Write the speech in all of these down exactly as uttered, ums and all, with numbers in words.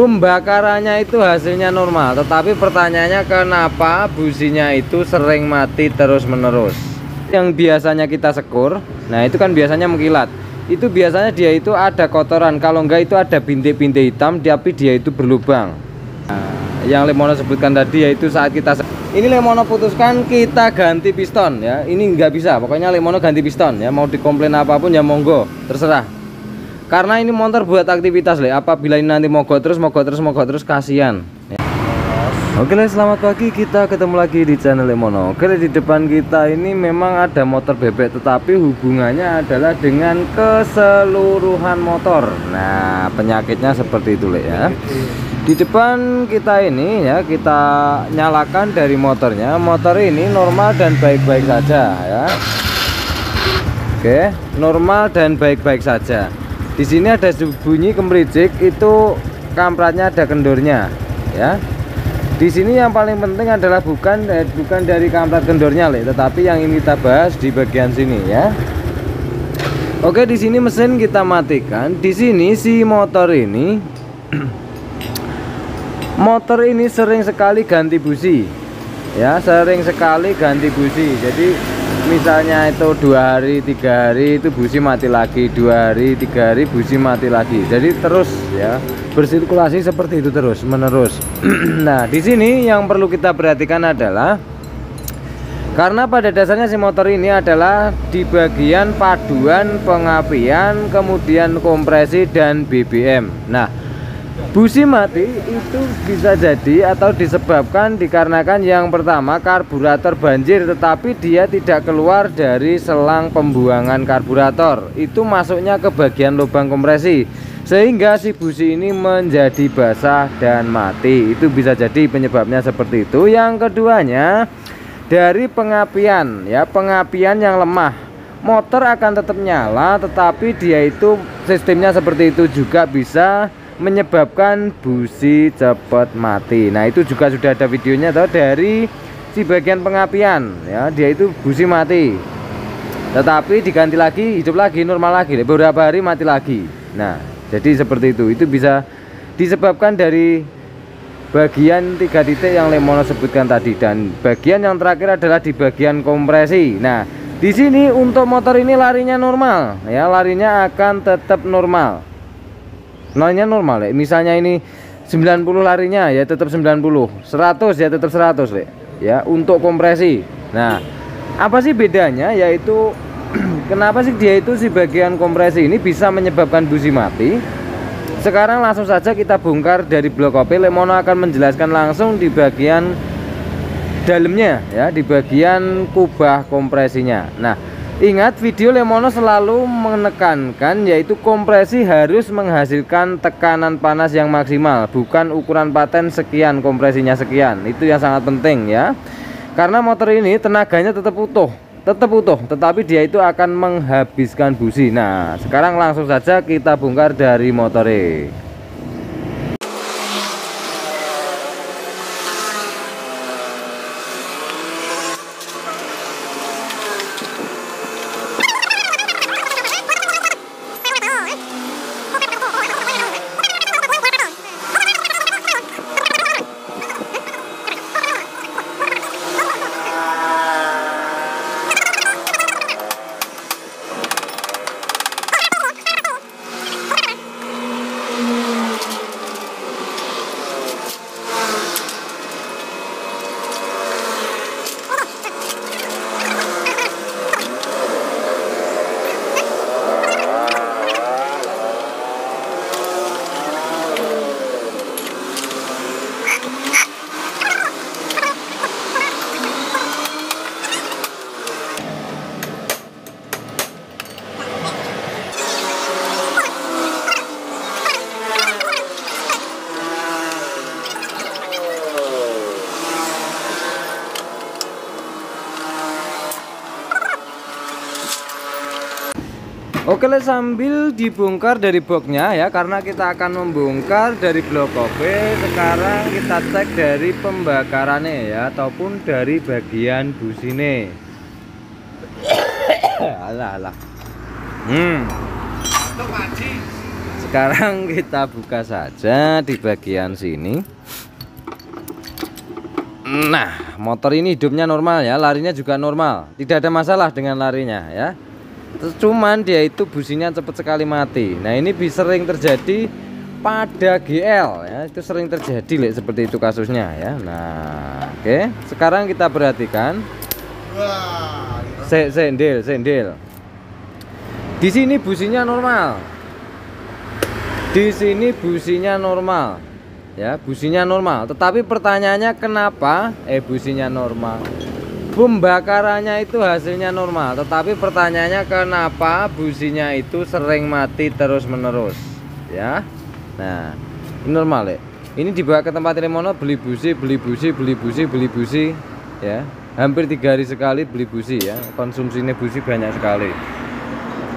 pembakarannya itu hasilnya normal, tetapi pertanyaannya kenapa businya itu sering mati terus-menerus. Yang biasanya kita sekur, nah itu kan biasanya mengkilat, itu biasanya dia itu ada kotoran, kalau enggak itu ada bintik-bintik hitam, tapi dia itu berlubang. Nah, yang Lek Mono sebutkan tadi yaitu saat kita sekur. Ini Lek Mono putuskan kita ganti piston ya, ini nggak bisa, pokoknya Lek Mono ganti piston ya, mau dikomplain apapun ya monggo, terserah. Karena ini motor buat aktivitas Le, apabila ini nanti mogok terus, mogok terus, mogok terus, kasihan. Oke Le, selamat pagi, kita ketemu lagi di channel Lek Mono. Oke Le, di depan kita ini memang ada motor bebek, tetapi hubungannya adalah dengan keseluruhan motor. Nah, penyakitnya seperti itu Le ya. Di depan kita ini ya, kita nyalakan dari motornya. Motor ini normal dan baik-baik saja ya. Oke, normal dan baik-baik saja. Di sini ada bunyi kemericik, itu kampratnya ada kendornya ya. Di sini yang paling penting adalah bukan eh, bukan dari kamprat kendornya Le, tetapi yang ini kita bahas di bagian sini ya. Oke, di sini mesin kita matikan. Di sini si motor ini motor ini sering sekali ganti busi ya, sering sekali ganti busi. Jadi misalnya itu dua hari tiga hari itu busi mati lagi, dua hari tiga hari busi mati lagi, jadi terus ya bersirkulasi seperti itu terus menerus. Nah, di sini yang perlu kita perhatikan adalah karena pada dasarnya si motor ini adalah di bagian paduan pengapian, kemudian kompresi dan B B M. Nah, busi mati itu bisa jadi atau disebabkan dikarenakan yang pertama karburator banjir, tetapi dia tidak keluar dari selang pembuangan karburator, itu masuknya ke bagian lubang kompresi, sehingga si busi ini menjadi basah dan mati. Itu bisa jadi penyebabnya seperti itu. Yang keduanya dari pengapian ya, pengapian yang lemah. Motor akan tetap nyala, tetapi dia itu sistemnya seperti itu juga bisa menyebabkan busi cepat mati. Nah, itu juga sudah ada videonya toh, dari si bagian pengapian ya, dia itu busi mati tetapi diganti lagi, hidup lagi, normal lagi, beberapa hari mati lagi. Nah, jadi seperti itu. Itu bisa disebabkan dari bagian tiga titik yang Lek Mono sebutkan tadi. Dan bagian yang terakhir adalah di bagian kompresi. Nah, di sini untuk motor ini larinya normal ya, larinya akan tetap normal. Nolnya normal Le. Misalnya ini sembilan puluh larinya ya tetap sembilan puluh, seratus ya tetap seratus Le. Ya, untuk kompresi. Nah, apa sih bedanya? Yaitu kenapa sih dia itu si bagian kompresi ini bisa menyebabkan busi mati? Sekarang langsung saja kita bongkar dari blok kop. Lek Mono akan menjelaskan langsung di bagian dalamnya ya, di bagian kubah kompresinya. Nah, ingat, video Lek Mono selalu menekankan yaitu kompresi harus menghasilkan tekanan panas yang maksimal, bukan ukuran paten sekian kompresinya sekian. Itu yang sangat penting ya. Karena motor ini tenaganya tetap utuh, tetap utuh, tetapi dia itu akan menghabiskan busi. Nah, sekarang langsung saja kita bongkar dari motornya. Oke Le, sambil dibongkar dari boxnya ya, karena kita akan membongkar dari blok kop. Sekarang kita cek dari pembakarannya ya, ataupun dari bagian busine. Alah alah. Hmm. Sekarang kita buka saja di bagian sini. Nah, motor ini hidupnya normal ya, larinya juga normal, tidak ada masalah dengan larinya ya. Cuman dia itu businya cepat sekali mati. Nah, ini bisa sering terjadi pada G L ya, itu sering terjadi Lek, seperti itu kasusnya ya. Nah, oke, okay. Sekarang kita perhatikan. Se sendil, sendil. Di sini businya normal. Di sini businya normal. Ya, businya normal. Tetapi pertanyaannya kenapa eh businya normal? Pembakarannya itu hasilnya normal, tetapi pertanyaannya kenapa businya itu sering mati terus-menerus ya. Nah, ini normal ya. Ini dibawa ke tempat Lek Mono, beli busi, beli busi, beli busi, beli busi ya. Hampir tiga hari sekali beli busi ya. Konsumsinya busi banyak sekali.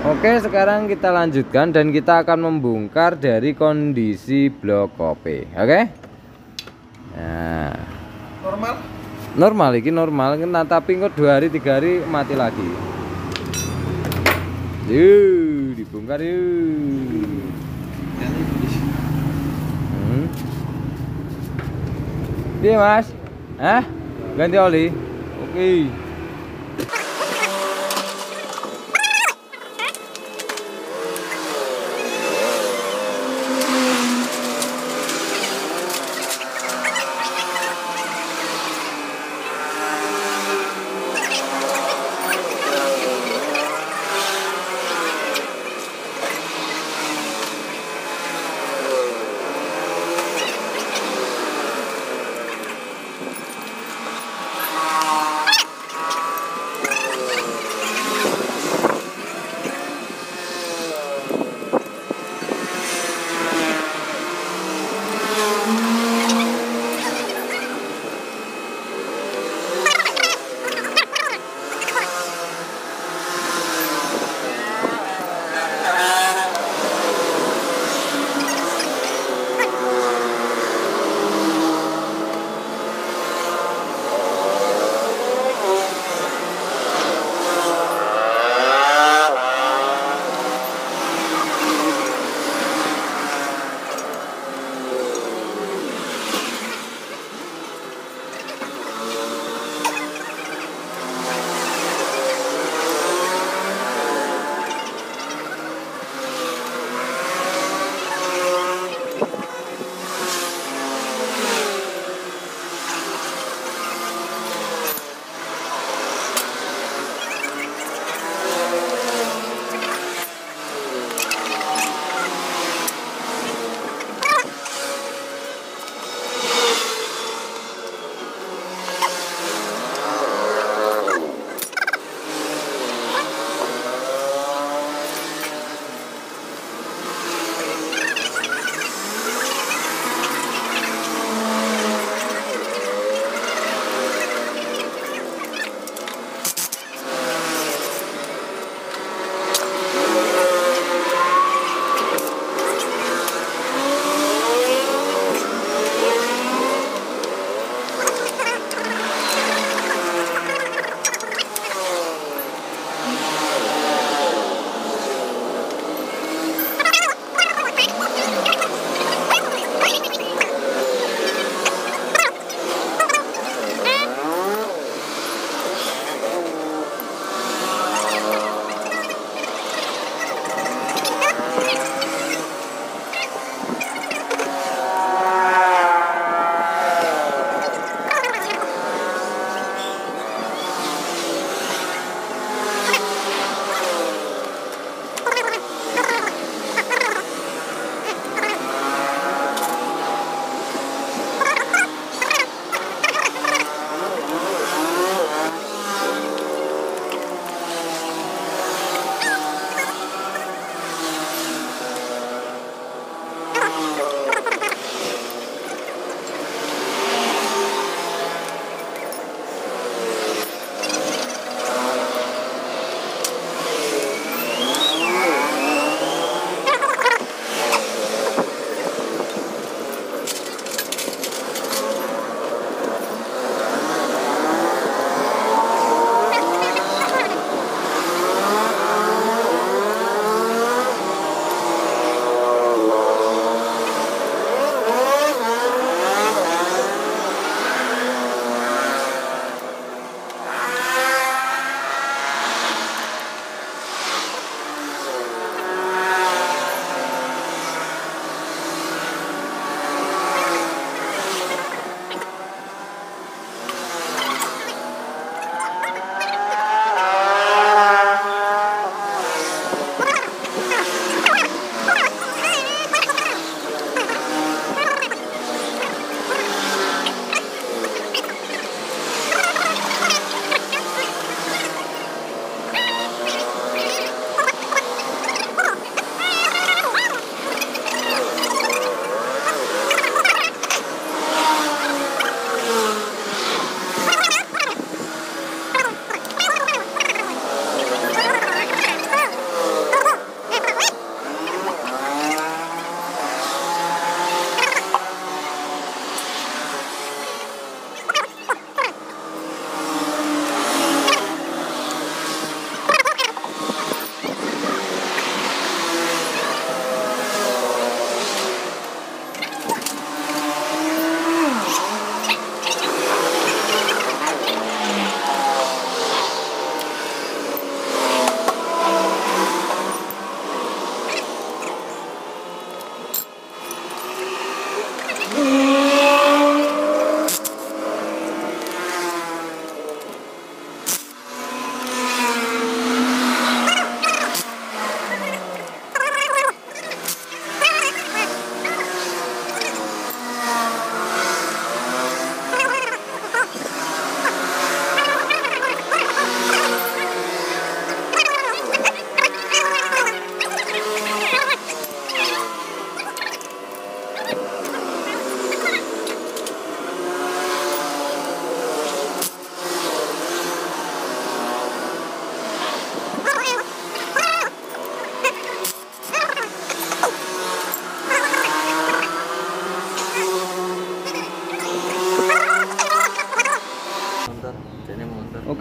Oke, sekarang kita lanjutkan dan kita akan membongkar dari kondisi blok kop. Oke? Nah, normal. Normal iki normal, nah, tapi kok dua hari tiga hari mati lagi. Yuk, dibongkar yuk. Iya mas, ah ganti oli, oke. Okay.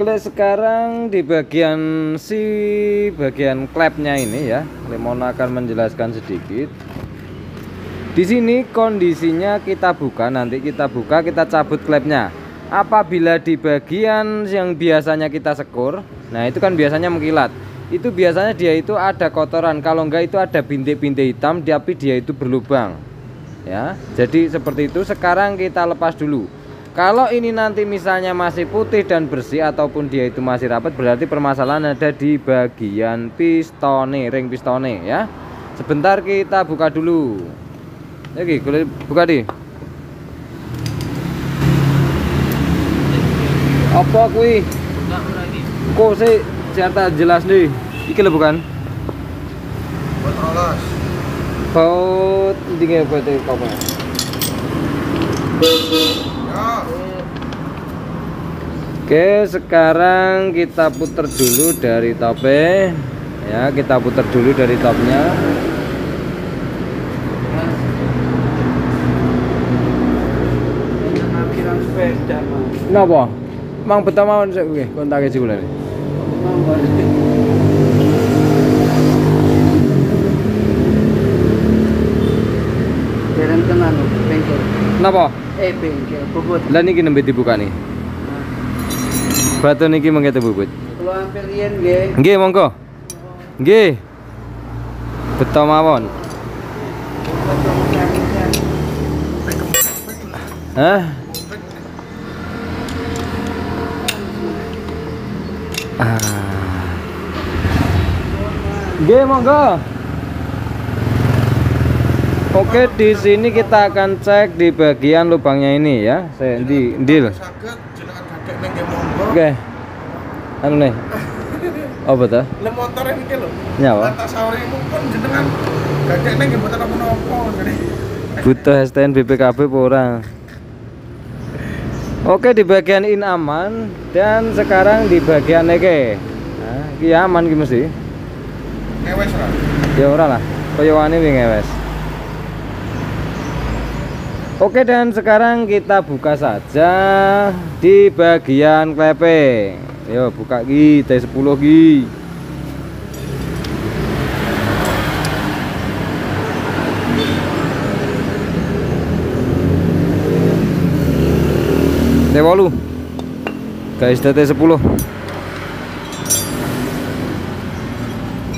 klik sekarang di bagian si bagian klepnya ini ya. Lek mono akan menjelaskan sedikit. Di sini kondisinya kita buka, nanti kita buka, kita cabut klepnya. Apabila di bagian yang biasanya kita sekur, nah itu kan biasanya mengkilat. Itu biasanya dia itu ada kotoran, kalau enggak itu ada bintik-bintik hitam, tapi dia itu berlubang. Ya, jadi seperti itu. Sekarang kita lepas dulu. Kalau ini nanti misalnya masih putih dan bersih ataupun dia itu masih rapat, berarti permasalahan ada di bagian pistone, ring pistone ya. Sebentar kita buka dulu. Oke, boleh buka di. Apa kuwi? Kok sih cerita jelas nih. Iki lho bukan? Buat rolas. Baut intinya buat apa? Oke, sekarang kita putar dulu dari topnya ya, kita putar dulu dari topnya. Napa? Mang betah mawon sik nggih kontaknya jebulane. Napa? Eh bengkel bubut. Lah niki nembe dibuka nih. Batu niki mengkete bubut. Kalau hampir riyen nggih. Nggih monggo. Nggih. Beto mawon. Hah? Ah. Nggih monggo. Oke, di sini kita akan cek di bagian lubangnya ini ya. Saya di deal. Oke. Anu nih. Oh betul. Le motor iki lho. Nyawa. Atas saurimu pun jenengan gagek nang nggih motor menapa ngene. Butuh S T N B P K B apa ora? Oke, di bagian ini aman dan sekarang di bagian iki. Nah, iki aman iki mesti. Ngewes ora? Ya ora lah. Kaya wani ngewes. Oke, dan sekarang kita buka saja di bagian klepe. Yo buka ki T sepuluh ki. T delapan. Guys, T sepuluh.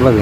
Lagi.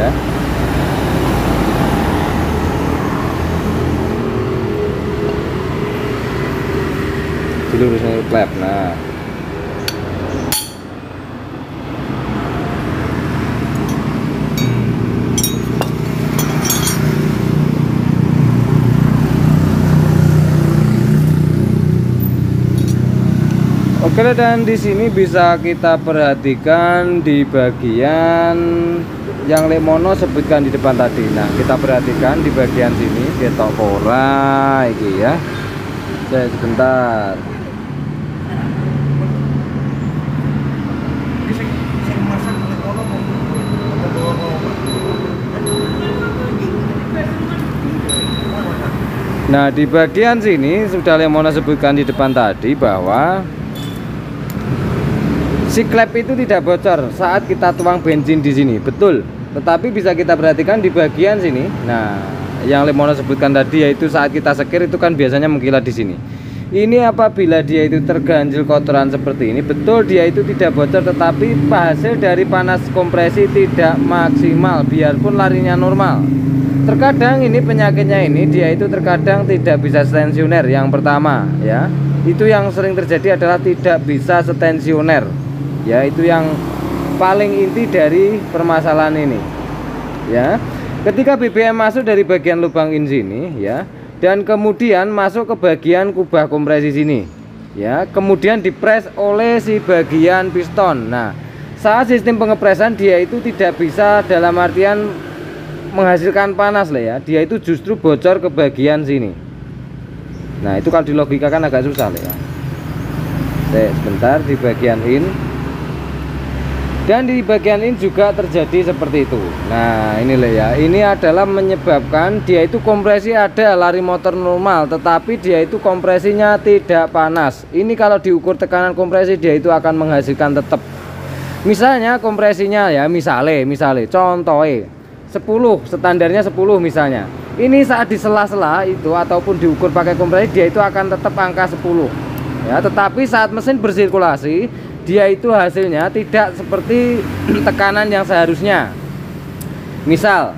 aja. Jadi lurusnya klep. Nah, oke, dan di sini bisa kita perhatikan di bagian yang Lek mono sebutkan di depan tadi. Nah, kita perhatikan di bagian sini ketok pora iki ya. Saya sebentar. Nah, di bagian sini sudah Lek mono sebutkan di depan tadi bahwa si klep itu tidak bocor saat kita tuang bensin di sini, betul. Tetapi bisa kita perhatikan di bagian sini. Nah, yang Lek mono sebutkan tadi yaitu saat kita sekir itu kan biasanya mengkilat di sini. Ini apabila dia itu terganjil kotoran seperti ini, betul dia itu tidak bocor, tetapi hasil dari panas kompresi tidak maksimal, biarpun larinya normal. Terkadang ini penyakitnya ini dia itu terkadang tidak bisa stensioner. Yang pertama ya, itu yang sering terjadi adalah tidak bisa stensioner. Ya, itu yang paling inti dari permasalahan ini. Ya, ketika B B M masuk dari bagian lubang ini sini, ya, dan kemudian masuk ke bagian kubah kompresi sini, ya, kemudian dipres oleh si bagian piston. Nah, saat sistem pengepresan dia itu tidak bisa dalam artian menghasilkan panas lah ya, dia itu justru bocor ke bagian sini. Nah, itu kalau dilogikakan agak susah lah ya. Oke, sebentar di bagian ini. Dan di bagian ini juga terjadi seperti itu. Nah, inilah ya. Ini adalah menyebabkan dia itu kompresi ada, lari motor normal, tetapi dia itu kompresinya tidak panas. Ini kalau diukur tekanan kompresi dia itu akan menghasilkan tetap. Misalnya kompresinya ya, misalnya, misalnya contohnya sepuluh, standarnya sepuluh misalnya. Ini saat disela-sela itu ataupun diukur pakai kompresi dia itu akan tetap angka sepuluh. Ya, tetapi saat mesin bersirkulasi dia itu hasilnya tidak seperti tekanan yang seharusnya. Misal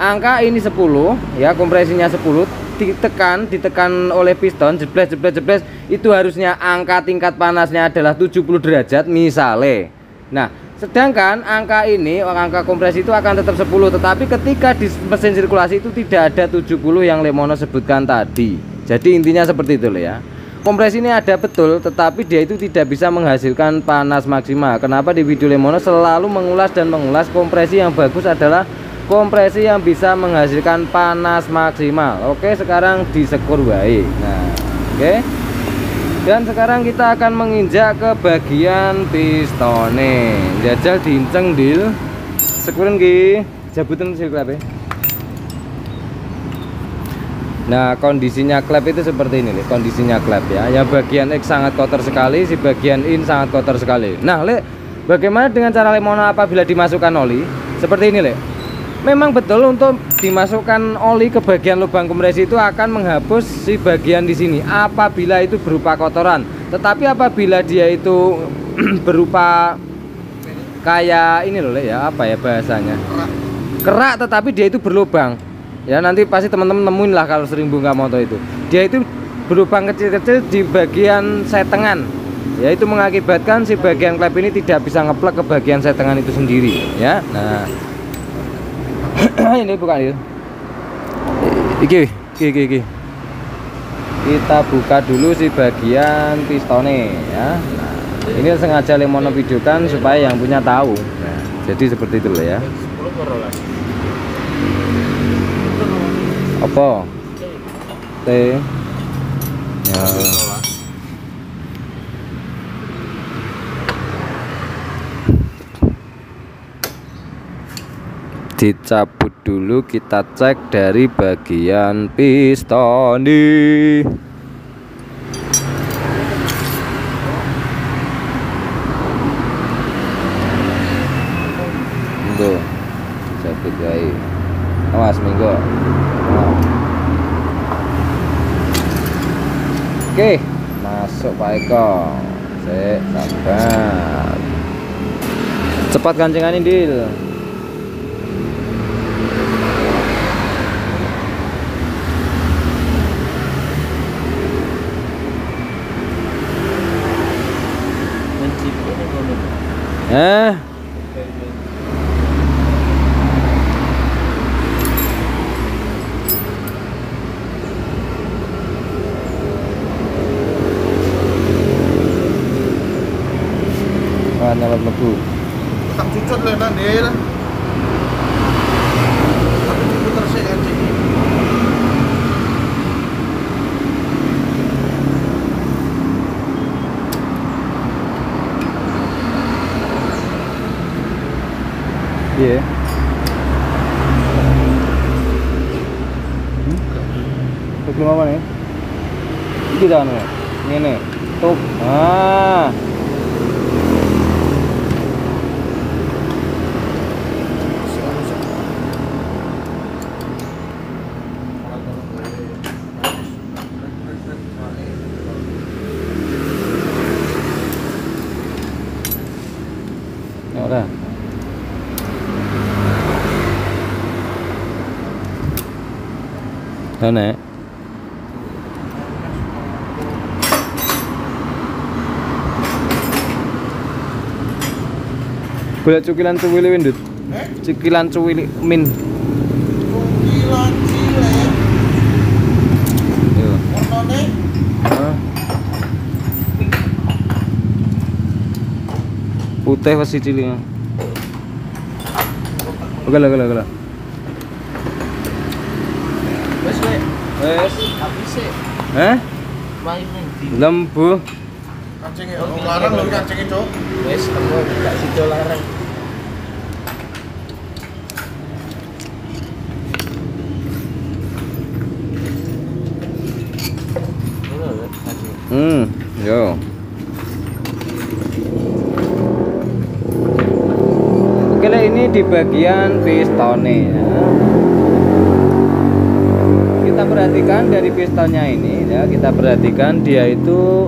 angka ini sepuluh ya, kompresinya sepuluh, ditekan ditekan oleh piston, jebles jebles jebles, itu harusnya angka tingkat panasnya adalah tujuh puluh derajat misalnya. Nah, sedangkan angka ini, angka kompresi itu akan tetap sepuluh, tetapi ketika di mesin sirkulasi itu tidak ada tujuh puluh yang Lek mono sebutkan tadi. Jadi intinya seperti itu ya. Kompresi ini ada betul, tetapi dia itu tidak bisa menghasilkan panas maksimal. Kenapa di video Lek mono selalu mengulas dan mengulas kompresi yang bagus adalah kompresi yang bisa menghasilkan panas maksimal. Oke, sekarang disekur baik. Nah, oke. Dan sekarang kita akan menginjak ke bagian pistone. Jajal diinceng dil. Sekurin ki, jabutin sih klepe. Nah, kondisinya klep itu seperti ini nih, kondisinya klep ya. Yang bagian X sangat kotor sekali, si bagian in sangat kotor sekali. Nah, Lek, bagaimana dengan cara Lek mono apabila dimasukkan oli? Seperti ini, Lek. Memang betul untuk dimasukkan oli ke bagian lubang kompresi itu akan menghapus si bagian di sini apabila itu berupa kotoran. Tetapi apabila dia itu berupa kayak ini loh, Lek ya, apa ya bahasanya? Kerak, tetapi dia itu berlubang. Ya, nanti pasti teman-teman nemuin lah kalau sering buka motor itu. Dia itu berlubang kecil-kecil di bagian setengan. Ya, itu mengakibatkan si bagian klep ini tidak bisa ngeplek ke bagian setengan itu sendiri, ya. Nah. Ini bukan itu. Iki, iki, iki, iki. Kita buka dulu si bagian pistone, ya. Nah, ini sengaja Lek mono videokan supaya yang punya tahu. Nah, jadi seperti itu loh ya. Apa? T. Ya. Dicabut dulu, kita cek dari bagian piston. Tuh. Cabut guys. Awas minggu. Oke, masuk Pak Eko. Sik, sabar. Cepat kancingan ini, Dil. Eh. Mana lewat lebu. Tak cucut lah Nandil. Tapi diputar sih aja. Iya. Tuk lima mana? Iki dah nih. Ini nih. Tuk. Ah. Đó nè. Boleh cukilan cuwili win, Dut. Cukilan cuwili min. Cukilan cilik. Yo. Monone. Hah. Putih wesi cilik. Oke lah, oke lah, oke lah. Wes, habis sih. Hah? Main nanti. Lembu. Kancingnya orang larang lho, kancingnya Cok. Wes, aku enggak sido larang. Hmm, yo. Oke lah, ini di bagian pistonnya ya. Perhatikan dari pistonnya ini ya, kita perhatikan dia itu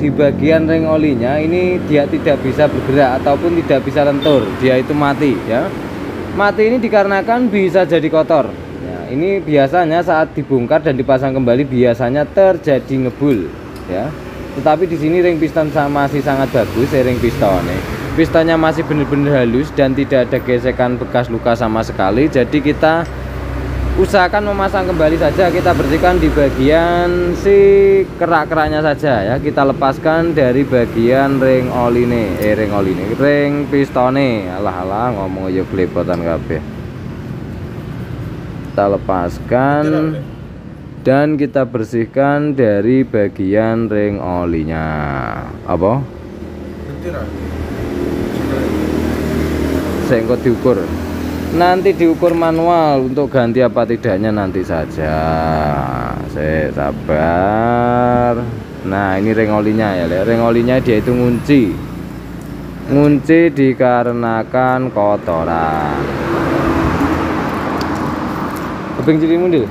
di bagian ring olinya ini dia tidak bisa bergerak ataupun tidak bisa lentur, dia itu mati ya. Mati ini dikarenakan bisa jadi kotor ya, ini biasanya saat dibongkar dan dipasang kembali biasanya terjadi ngebul ya, tetapi di sini ring piston masih sangat bagus ya, ring pistonnya pistonnya masih benar-benar halus dan tidak ada gesekan bekas luka sama sekali, jadi kita usahakan memasang kembali saja. Kita bersihkan di bagian si kerak-keraknya saja ya, kita lepaskan dari bagian ring oli nih, eh ring oli nih, ring pistone. Alah-alah ngomong aja kelipotan kabeh. Kita lepaskan dan kita bersihkan dari bagian ring olinya. Apa? Sengkot diukur. Nanti diukur manual untuk ganti apa tidaknya nanti saja. Saya sabar. Nah ini ring olinya ya, ring olinya dia itu ngunci, ngunci dikarenakan kotoran. Keping jadi mundur.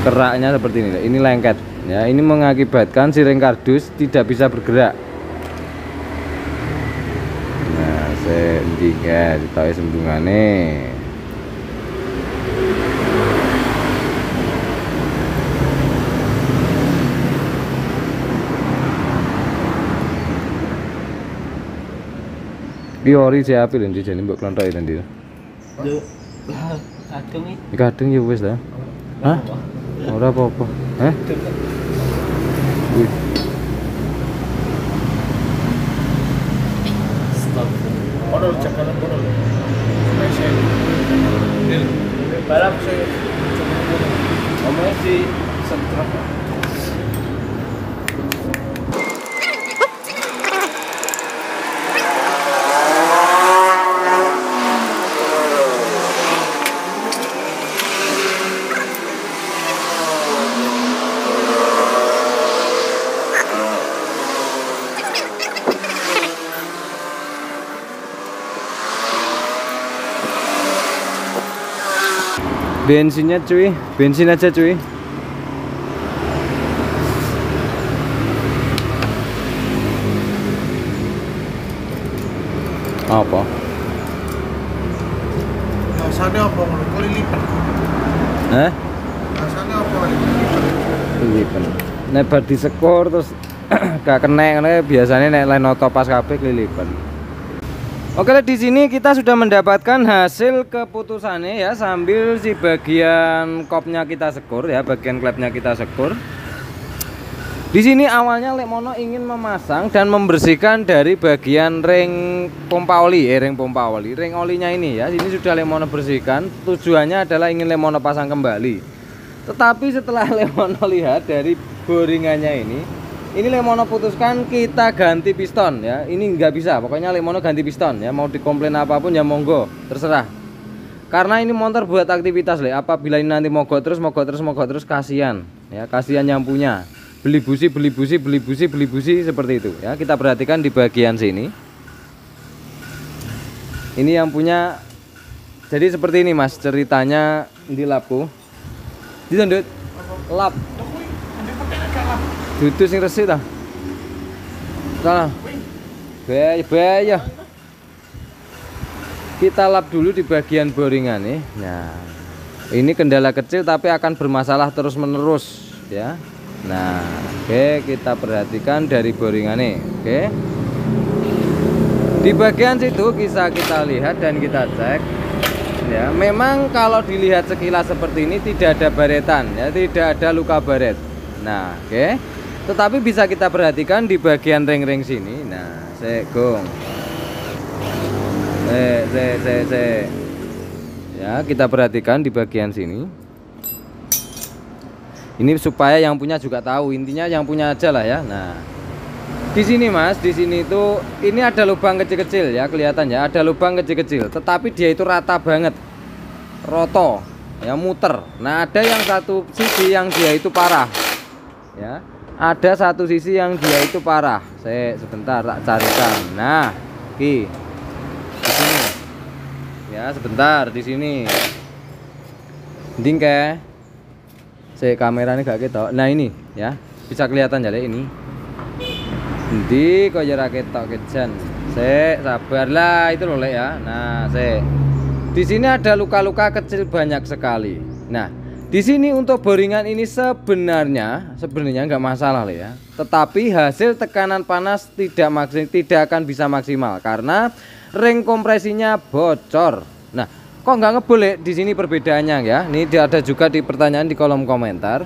Keraknya seperti ini, ini lengket ya, ini mengakibatkan si ring kardus tidak bisa bergerak. Nah, sendika ditawi sembungane. Biori si api lho dijane mbok klonthok lho. Lho, kadung iki. Kadung ya wis ta. Hah? Ora apa-apa. Heh. Wih. Stop. Ono cakaran kono. Spesial. Del. Balap sing cukup. Omong di sentra. Bensinnya cuy, bensin aja cuy. Apa? Rasanya apa? Kali lipat. Eh? Rasanya apa? Lipat. Nek bar disekor terus gak kena ngene biasanya nek lain oto pas kabeh kelilipan. Oke, di sini kita sudah mendapatkan hasil keputusannya ya, sambil si bagian kopnya kita sekur ya, bagian klepnya kita sekur. Di sini awalnya Lek Mono ingin memasang dan membersihkan dari bagian ring pompa oli, eh, ring pompa oli, ring olinya ini ya. Ini sudah Lek Mono bersihkan. Tujuannya adalah ingin Lek Mono pasang kembali. Tetapi setelah Lek Mono lihat dari boringannya ini, ini Lek Mono putuskan kita ganti piston ya. Ini nggak bisa, pokoknya Lek Mono ganti piston ya. Mau dikomplain apapun ya monggo, terserah. Karena ini motor buat aktivitas Lek. Apabila ini nanti mogok terus, mogok terus, mogok terus, kasihan ya, kasihan yang punya. Beli busi, beli busi, beli busi, beli busi seperti itu ya. Kita perhatikan di bagian sini. Ini yang punya. Jadi seperti ini mas ceritanya di lapku. Ditundut lap. Dutus yang resik dah. Salah. Bay, bay ya. Kita lap dulu di bagian boringan nih. Nah, ini kendala kecil tapi akan bermasalah terus menerus ya. Nah, oke okay, kita perhatikan dari boringan nih. Oke. Okay. Di bagian situ bisa kita lihat dan kita cek. Ya, memang kalau dilihat sekilas seperti ini tidak ada baretan ya, tidak ada luka baret. Nah, oke. Okay. Tetapi bisa kita perhatikan di bagian ring-ring sini. Nah, segung. Se, se, se, se. Ya, kita perhatikan di bagian sini. Ini supaya yang punya juga tahu, intinya yang punya aja lah ya. Nah, di sini mas, di sini itu ini ada lubang kecil-kecil ya, kelihatan ya, ada lubang kecil-kecil. Tetapi dia itu rata banget, roto. Ya muter. Nah ada yang satu sisi yang dia itu parah ya, ada satu sisi yang dia itu parah. Saya sebentar tak carikan. Nah ki di sini ya, sebentar di sini ding ke saya kameranya gak ketok. Nah ini ya bisa kelihatan jadi ini di kok jarak ketok kejan. Saya sabarlah itu loh Lek ya. Nah saya di sini ada luka-luka kecil banyak sekali. Nah, di sini untuk boringan ini sebenarnya sebenarnya nggak masalah Lek ya. Tetapi hasil tekanan panas tidak maksimal, tidak akan bisa maksimal karena ring kompresinya bocor. Nah, kok nggak ngeboleh di sini perbedaannya ya? Ini ada juga di pertanyaan di kolom komentar.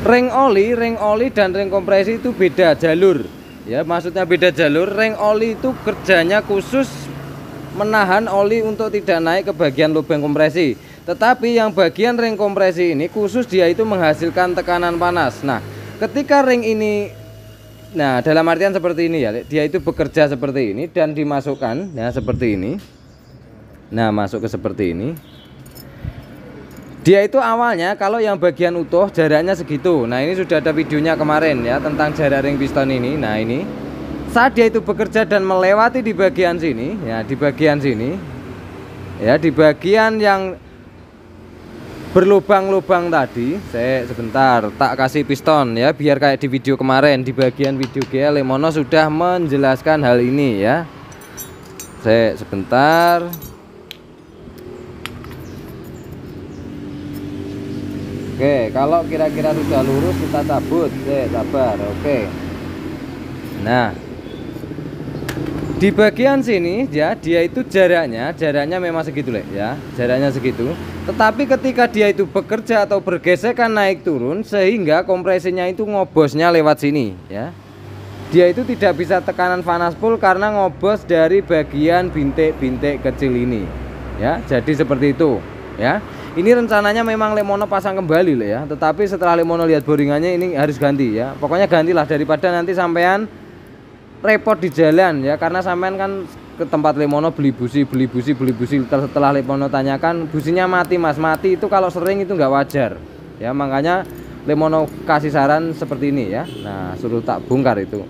Ring oli, ring oli dan ring kompresi itu beda jalur. Ya, maksudnya beda jalur. Ring oli itu kerjanya khusus menahan oli untuk tidak naik ke bagian lubang kompresi. Tetapi yang bagian ring kompresi ini khusus dia itu menghasilkan tekanan panas. Nah, ketika ring ini, nah dalam artian seperti ini ya, dia itu bekerja seperti ini dan dimasukkan ya seperti ini. Nah, masuk ke seperti ini. Dia itu awalnya kalau yang bagian utuh jaraknya segitu. Nah, ini sudah ada videonya kemarin ya tentang jarak ring piston ini. Nah, ini saat dia itu bekerja dan melewati di bagian sini ya, di bagian sini ya, di bagian yang berlubang-lubang tadi. Saya sebentar tak kasih piston ya biar kayak di video kemarin, di bagian video G L Lek Mono sudah menjelaskan hal ini ya. Saya sebentar. Oke, kalau kira-kira sudah lurus kita cabut. Saya sabar. Oke. Nah, di bagian sini ya, dia itu jaraknya jaraknya memang segitu Lek ya, jaraknya segitu. Tetapi ketika dia itu bekerja atau bergesekan naik turun sehingga kompresinya itu ngobosnya lewat sini ya. Dia itu tidak bisa tekanan panas full karena ngobos dari bagian bintik-bintik kecil ini ya. Jadi seperti itu ya. Ini rencananya memang Lek Mono pasang kembali Lek ya, tetapi setelah Lek Mono lihat boringannya ini harus ganti ya. Pokoknya gantilah daripada nanti sampean repot di jalan ya, karena sampean kan ke tempat Lek Mono beli busi, beli busi, beli busi. Setelah Lek Mono tanyakan businya mati mas, mati itu kalau sering itu nggak wajar ya. Makanya Lek Mono kasih saran seperti ini ya. Nah suruh tak bongkar itu.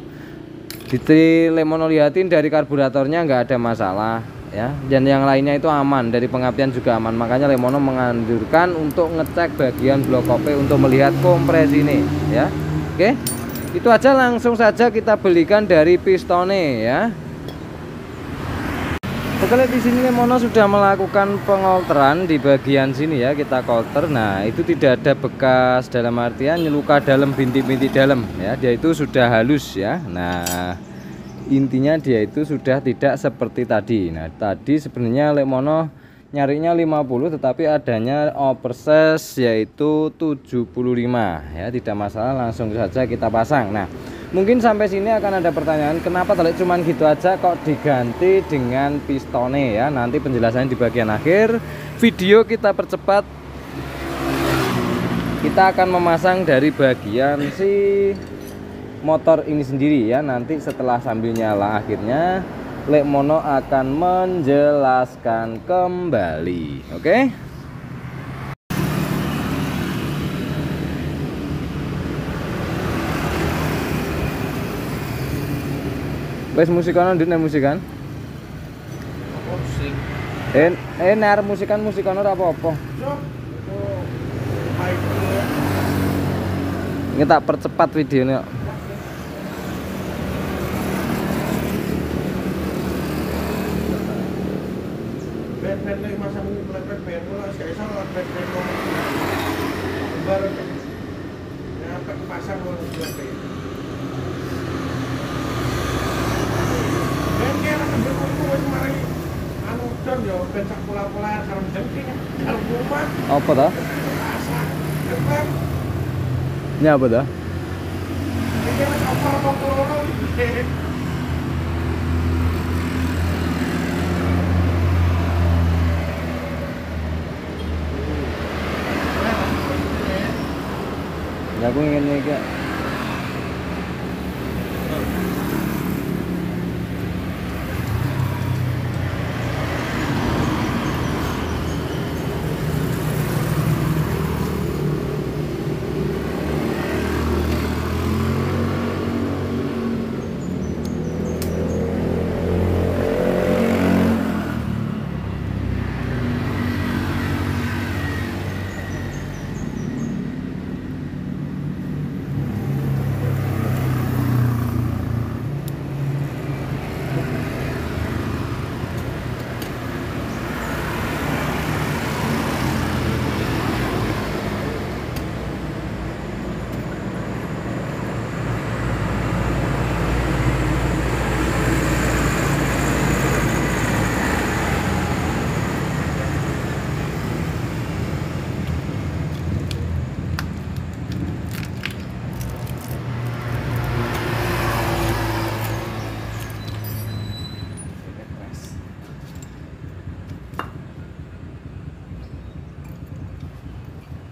Jadi Lek Mono lihatin dari karburatornya nggak ada masalah ya, dan yang lainnya itu aman, dari pengaptian juga aman. Makanya Lek Mono menganjurkan untuk ngecek bagian blok kop untuk melihat kompres ini ya. Oke. Itu aja langsung saja kita belikan dari pistonnya ya. Oke, di sini Lek Mono sudah melakukan pengolteran di bagian sini ya, kita kolter. Nah, itu tidak ada bekas dalam artian luka dalam, bintik-bintik dalam ya. Dia itu sudah halus ya. Nah, intinya dia itu sudah tidak seperti tadi. Nah, tadi sebenarnya Lek Mono nyarinya lima puluh tetapi adanya oversize yaitu tujuh puluh lima ya. Tidak masalah, langsung saja kita pasang. Nah, mungkin sampai sini akan ada pertanyaan, kenapa telek cuman gitu aja kok diganti dengan pistone ya. Nanti penjelasannya di bagian akhir video, kita percepat. Kita akan memasang dari bagian si motor ini sendiri ya. Nanti setelah sambil nyala akhirnya Lek Mono akan menjelaskan kembali. Oke okay? Wes musikan ndene musikan. Musik. En en arep musikan musikan ora apa-apa. Ini tak percepat videonya. Apa dah? Ini apa dah? Ya aku ingin nyoba.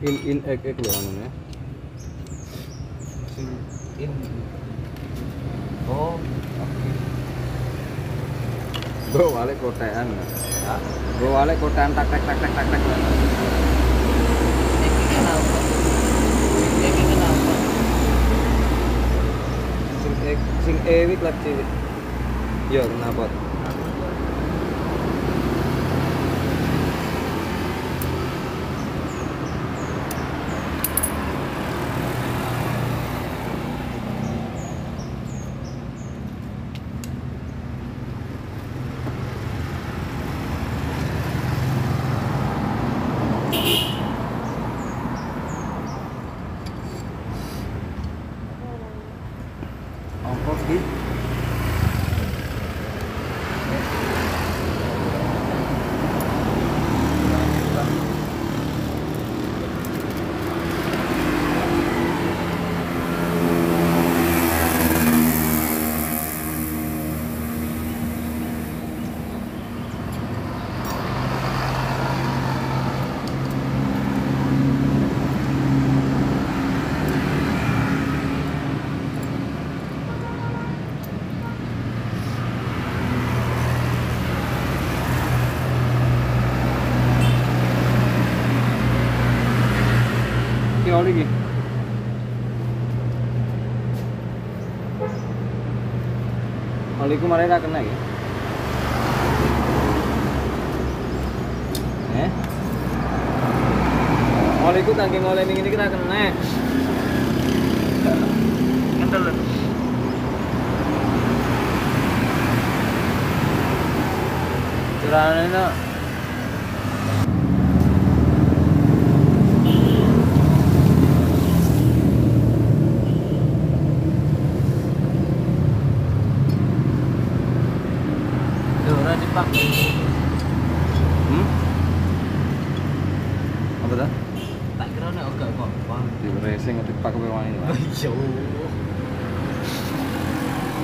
in in ek ek loh anu ya. In, in. Oh, oke. Go wale kotean. Hah? Go wale kotean tak tak tak tak tak tak. Iki kenapa? Iki kenapa? Sing ek sing ewik lak cilik. Yo kenapa? Lagi oliku kemarin tak kena ya? Eh? Oliku tangki ngoleh ini kita kena. telan. Curahnya na. Curah dipakai. Hmm? Apa dah? Tak kira nak agak kok. Di racing ada pakai pewangi lah.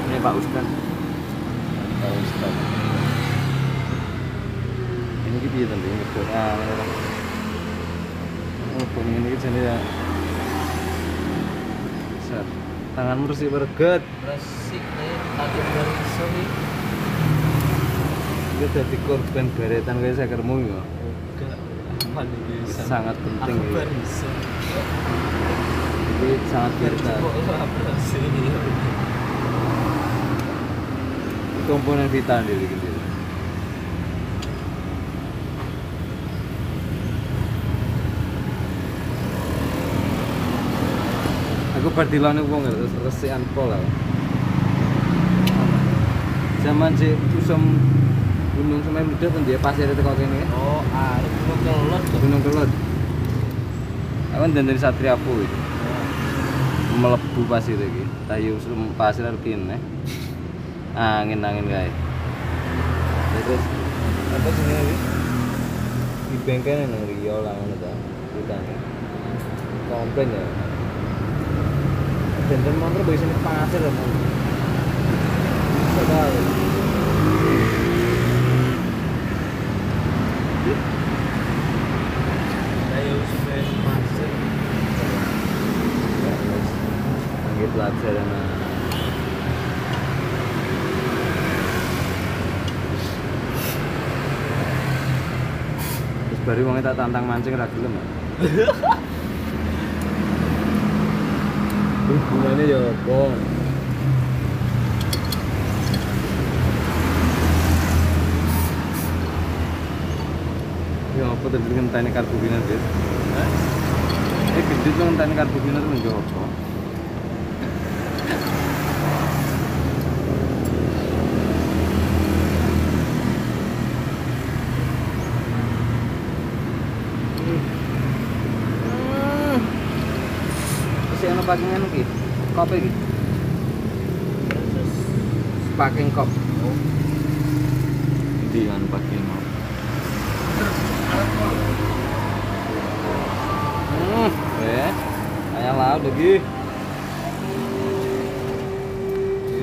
Ini Pak Ustaz. Pak Ustaz. Ini kita ya tadi ngebut. Ah, mana oh, pengen ini jadi ya. Set. Tanganmu bersih berget. Bersih nih, tadi bersih nih. Kita jadi korban beretan guys sakermu ya. Sangat penting ya. Jadi sangat berita. Komponen vital diri kita. Aku pertilan uang itu resian pola. Zaman si usam gunung semai muda pun dia pasir itu kau kini. Oh, ada gunung kelot. Gunung kelot. Awan dan dari Satria Pu itu melebu pasir lagi. Tayu sebelum pasir lagi nih. Angin angin guys. Terus apa sih ini? Di bengkelnya nang Rio lah ada hutan. Komplain ya. Dan dan motor biasanya pasir lah. Sedal. Pelajaran terus baru wong tak tantang mancing ra gelem hubungannya ya apa ya apa tadi ngenteni karbukinan guys eh gede tuh ngenteni karbukinan tuh menjawab pakaian ini kop ini pakaian kop ini kan pakaian kop hmm ya kaya laut lagi yo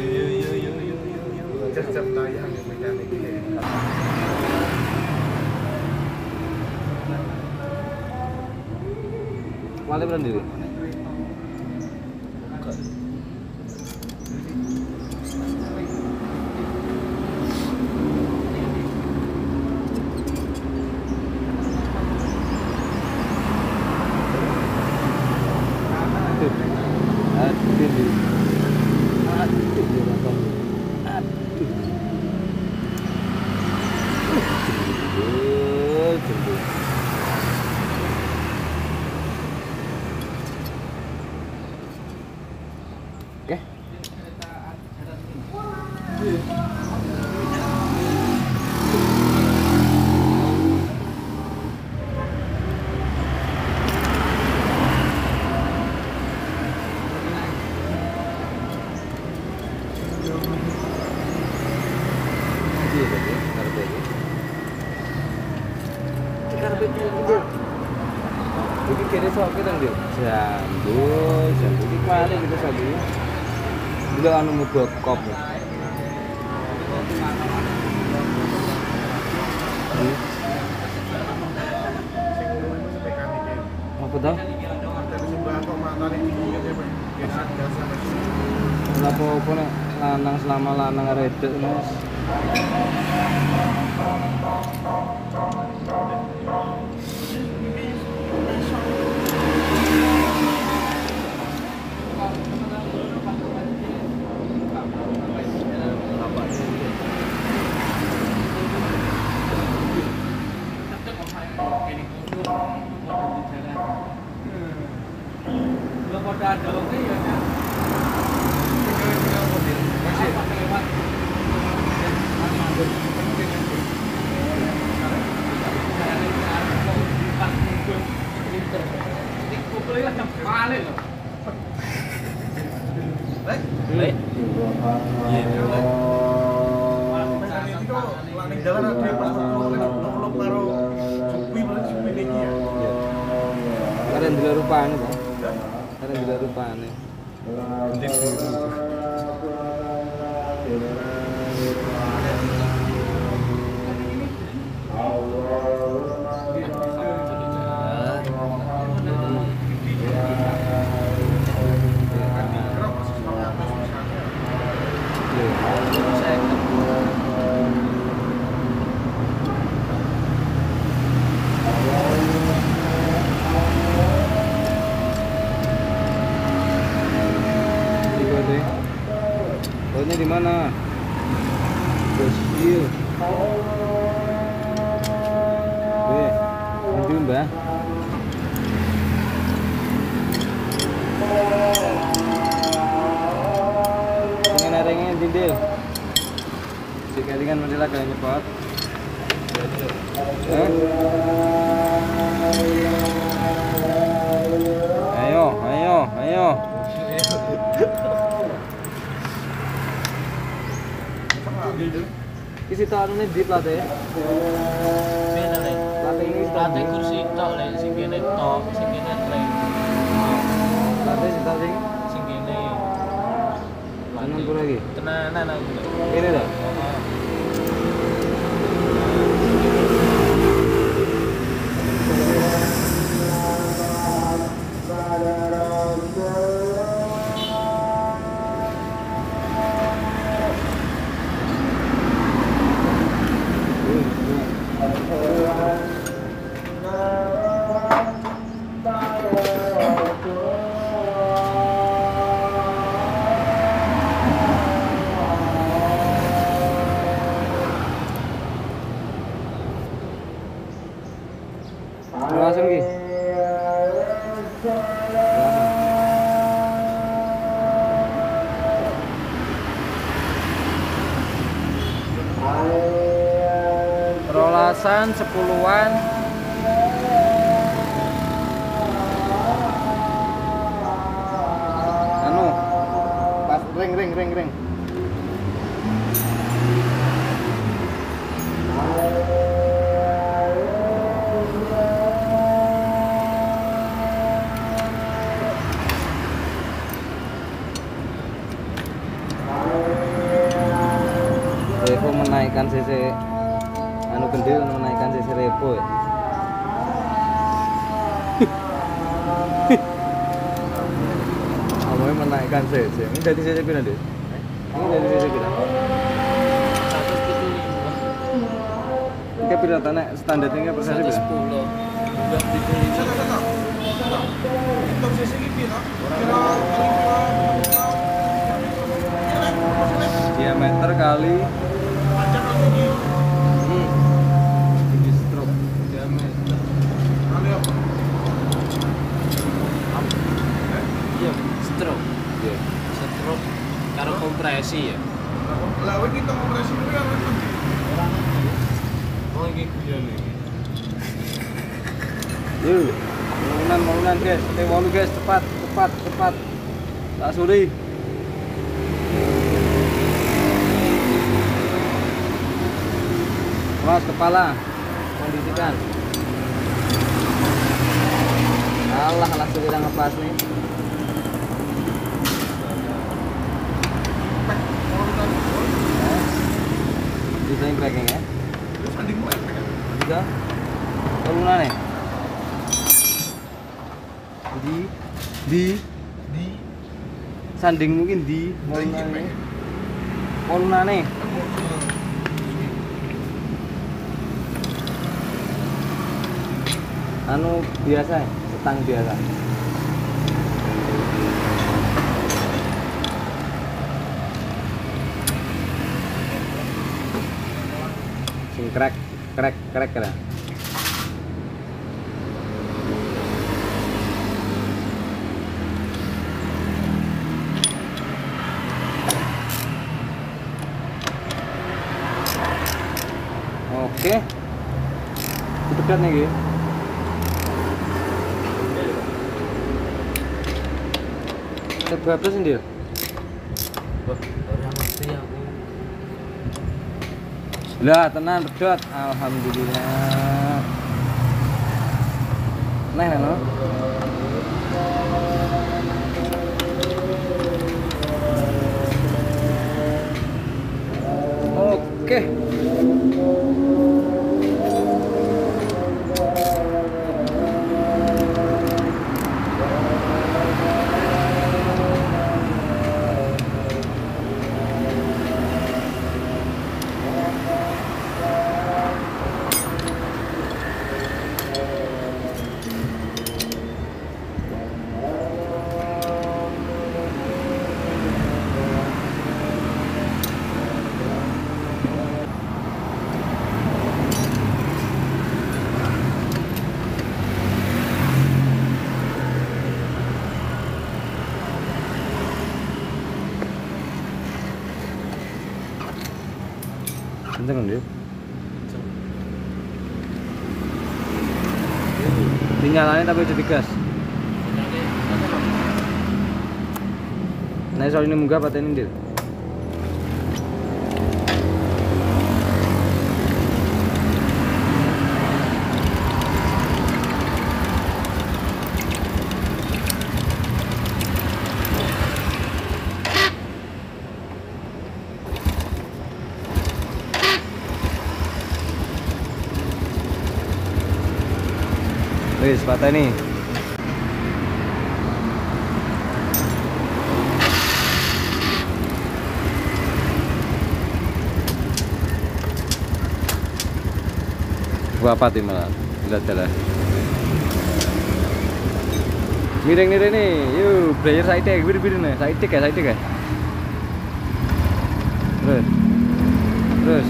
yo yo yo yo cecep tayang yang mencari wali berendiri anu blok kop. Apa dah? Lapo pone lanang selama lanang redek Mas. Ada oke ya. Jangan ada yang pas berpuluh-puluh karo Jupi berarti Jupi ini ya. Karena dila rupanya Pak. Karena dila rupanya Baunya di mana? Bosir. Eh, nanti Mbak. Pengen arengnya dindil. Jika dengan menilai kalian cepat. Eh? Ayo, ayo, ayo. Isi tangannya di plate ya? Plate ini plate kursi itu le, sing kene top, sing kene le. Plate kita sing sing kene. Tenan pura iki. Tenanan aku. Ini lho. Langsung ki. Rolasan sepuluhan. Anu, pas ring ring ring ring. Repo menaikkan C C anu kendil menaikkan C C repo ya. Awalnya menaikkan C C ini dari C C pina deh, ini dari C C pina ini pina tanah standarnya persasi pina diameter kali karo kompresi ya. Lah kowe kita kompresi kuwi ora ngerti. Ora ngerti. Oh iki guyon iki. Yo, maunan-maunan guys, T delapan guys, cepat, cepat, cepat. Tak suri. Keras kepala. Kondisikan. Allah langsung kita ngepas nih. Desain packing ya. Terus anding mulai packing. Juga. Kalunane. Di di di sanding mungkin di kalunane. Kalunane. Anu biasa, setang biasa. Krek, krek, krek, krek. Oke, dekat nih, guys. Coba apa sendiri? Orang mesti aku. Lah tenan pedot, alhamdulillah. Nah, nah. Oke. Tinggalannya tapi udah digas. Nah soal ini munggah patenin dir. Wis pateni. Gua pati malah. Lihat-lihat. Miring-miring nih. Yuk, player saitik, bir-bir nih. Saitik ya, saitik ya. Terus. Terus.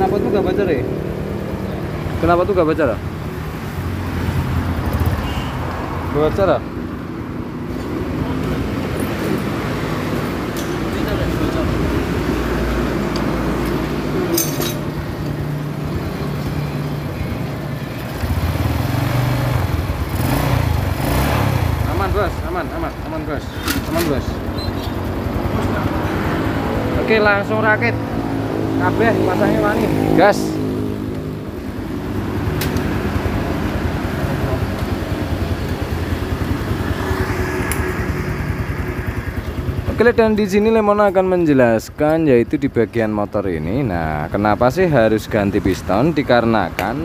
Kenapa tuh gak baca lah? Gak baca lah? Aman bos, aman, aman, aman bos, aman bos. Oke langsung rakit. Kabeh pasangnya wani. Gas. Oke, dan di sini Lek Mono akan menjelaskan yaitu di bagian motor ini. Nah, kenapa sih harus ganti piston? Dikarenakan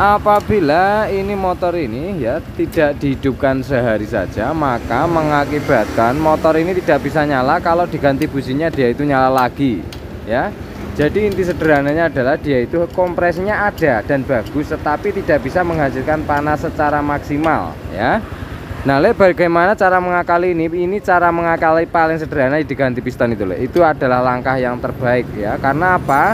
apabila ini motor ini ya tidak dihidupkan sehari saja, maka mengakibatkan motor ini tidak bisa nyala. Kalau diganti businya dia itu nyala lagi, ya. Jadi inti sederhananya adalah dia itu kompresinya ada dan bagus, tetapi tidak bisa menghasilkan panas secara maksimal, ya. Nah, Le, bagaimana cara mengakali ini? Ini cara mengakali paling sederhana diganti piston itu, Le. Itu adalah langkah yang terbaik, ya. Karena apa?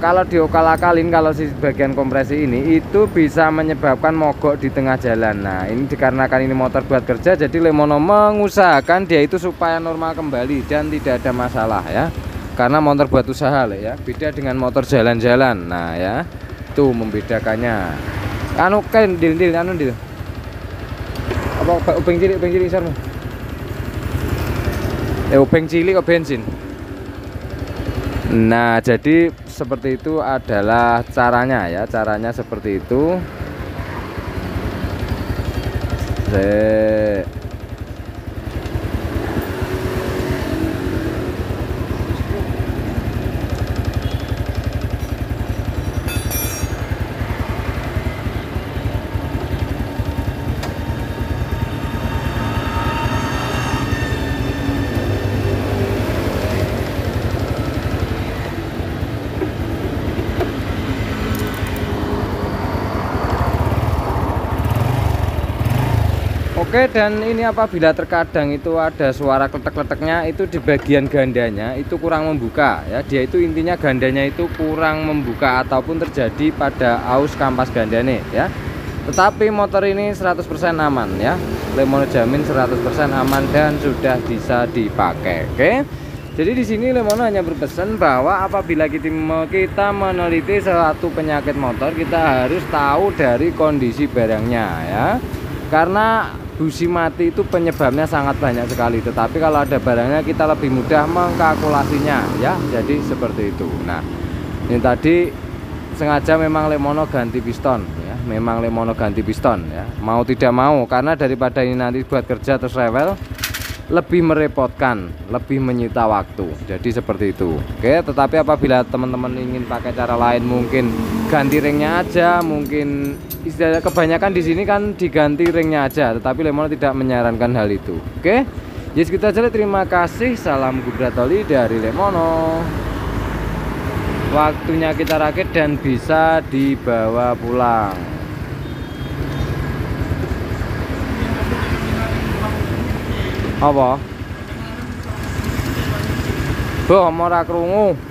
Kalau diokal-akalin, kalau si bagian kompresi ini, itu bisa menyebabkan mogok di tengah jalan. Nah, ini dikarenakan ini motor buat kerja, jadi Lek Mono mengusahakan dia itu supaya normal kembali dan tidak ada masalah, ya. Karena motor buat usaha, Le, ya. Beda dengan motor jalan-jalan. Nah, ya. Itu membedakannya. Anu kan dil-dil anu dil. Apa obeng cilik, obeng cilik isarmu? Eh obeng cilik kok bensin. Nah, jadi seperti itu adalah caranya ya, caranya seperti itu. Sek. Oke, dan ini apabila terkadang itu ada suara kletek-kleteknya itu di bagian gandanya itu kurang membuka ya, dia itu intinya gandanya itu kurang membuka ataupun terjadi pada aus kampas gandane ya. Tetapi motor ini seratus persen aman ya, Lek Mono jamin seratus persen aman dan sudah bisa dipakai. Oke, Jadi di sini Lek Mono hanya berpesan bahwa apabila kita meneliti suatu penyakit motor, kita harus tahu dari kondisi barangnya ya. Karena busi mati itu penyebabnya sangat banyak sekali, tetapi kalau ada barangnya kita lebih mudah mengkalkulasinya ya. Jadi seperti itu. Nah, ini tadi sengaja memang Lek Mono ganti piston ya. Memang Lek Mono ganti piston ya. Mau tidak mau, karena daripada ini nanti buat kerja terus rewel, lebih merepotkan, lebih menyita waktu. Jadi seperti itu. Oke, tetapi apabila teman-teman ingin pakai cara lain, mungkin ganti ringnya aja, mungkin istilah kebanyakan di sini kan diganti ringnya aja, tetapi Lek Mono tidak menyarankan hal itu. Oke. Jadi segitu aja. Terima kasih. Salam Gubratoli dari Lek Mono. Waktunya kita rakit dan bisa dibawa pulang. Apa? Boh, ora krungu.